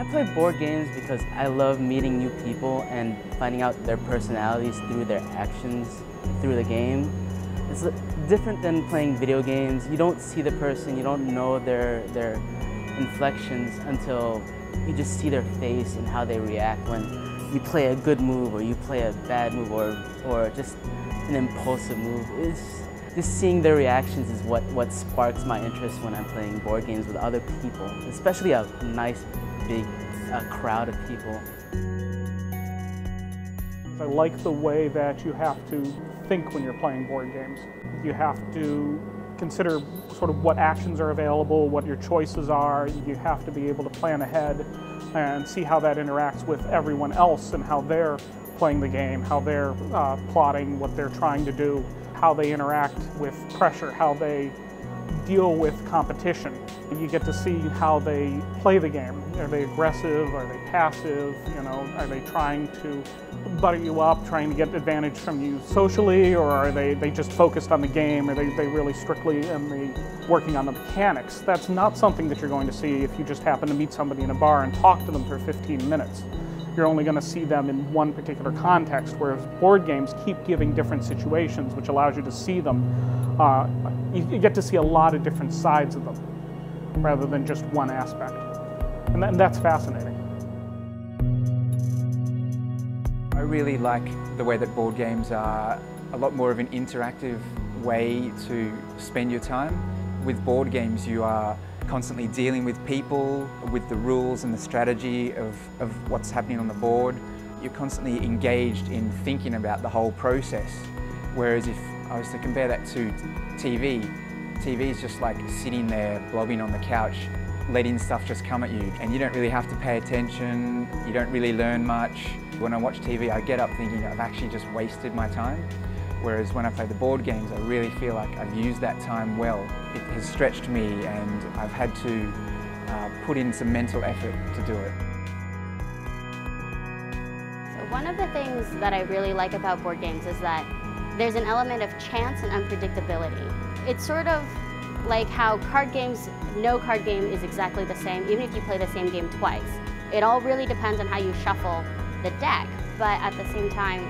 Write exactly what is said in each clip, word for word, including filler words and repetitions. I play board games because I love meeting new people and finding out their personalities through their actions, through the game. It's different than playing video games. You don't see the person, you don't know their, their inflections until you just see their face and how they react when you play a good move or you play a bad move or, or just an impulsive move. It's just seeing their reactions is what, what sparks my interest when I'm playing board games with other people, especially a nice big uh, crowd of people. I like the way that you have to think when you're playing board games. You have to consider sort of what actions are available, what your choices are. You have to be able to plan ahead and see how that interacts with everyone else and how they're playing the game, how they're uh, plotting, what they're trying to do, how they interact with pressure, how they deal with competition. You get to see how they play the game. Are they aggressive? Are they passive? You know, are they trying to butter you up, trying to get advantage from you socially, or are they, they just focused on the game? Are they, they really strictly in the working on the mechanics? That's not something that you're going to see if you just happen to meet somebody in a bar and talk to them for fifteen minutes. You're only going to see them in one particular context, whereas board games keep giving different situations, which allows you to see them. Uh, you, you get to see a lot of different sides of them, rather than just one aspect. And, that, and that's fascinating. I really like the way that board games are a lot more of an interactive way to spend your time. With board games, you are constantly dealing with people, with the rules and the strategy of, of what's happening on the board. You're constantly engaged in thinking about the whole process. Whereas if I was to compare that to T V, T V is just like sitting there, blobbing on the couch, letting stuff just come at you. And you don't really have to pay attention, you don't really learn much. When I watch T V, I get up thinking I've actually just wasted my time. Whereas when I play the board games, I really feel like I've used that time well. It has stretched me and I've had to uh, put in some mental effort to do it. So one of the things that I really like about board games is that there's an element of chance and unpredictability. It's sort of like how card games, no card game is exactly the same, even if you play the same game twice. It all really depends on how you shuffle the deck, but at the same time,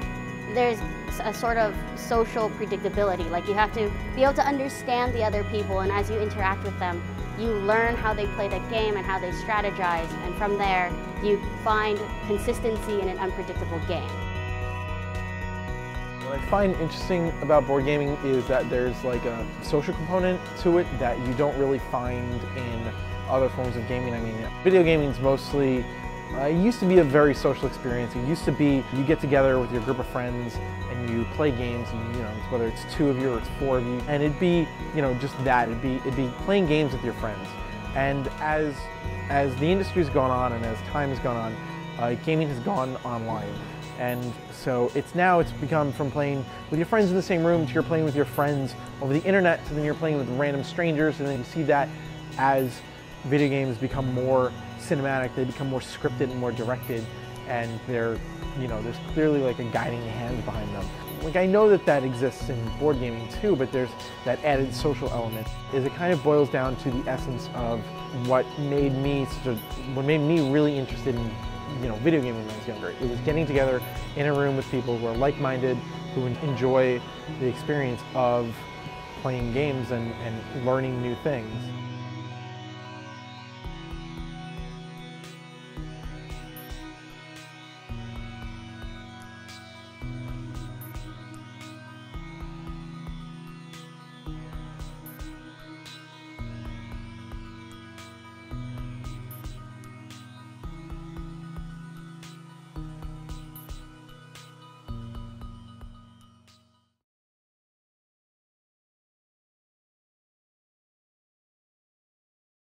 there's a sort of social predictability. Like you have to be able to understand the other people, and as you interact with them, you learn how they play the game and how they strategize, and from there, you find consistency in an unpredictable game. What I find interesting about board gaming is that there's like a social component to it that you don't really find in other forms of gaming. I mean, video gaming is mostly, uh, it used to be a very social experience. It used to be you get together with your group of friends and you play games, and, you know, whether it's two of you or it's four of you, and it'd be, you know, just that. It'd be, it'd be playing games with your friends. And as, as the industry's gone on and as time has gone on, uh, gaming has gone online. And so it's now it's become from playing with your friends in the same room to you're playing with your friends over the internet, to then you're playing with random strangers, and then you see that as video games become more cinematic, they become more scripted and more directed, and they're, you know, there's clearly like a guiding hand behind them. Like I know that that exists in board gaming too, but there's that added social element. Is it kind of boils down to the essence of what made me sort of, what made me really interested in, you know, video gaming when I was younger. It was getting together in a room with people who are like-minded, who enjoy the experience of playing games and, and learning new things.